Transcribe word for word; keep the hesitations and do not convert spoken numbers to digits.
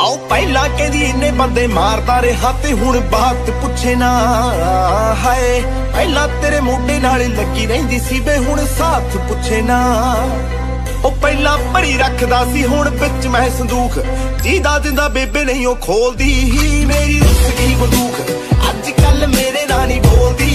आओ पहला कहदी इन्ने बंदे मारदा रहा ते हुण बात पुछे ना हाए। पहला तेरे मोढे नाल लगी रहिंदी सी वे हुण साथ पुछे ना। ओ पहला भरी रखदा सी हुण विच मैं संदूक, जीदा दिंदा बेबे नहीं ओ खोलदी मेरी रुसकी बंदूक। अज कल मेरे नाल नहीं बोलदी।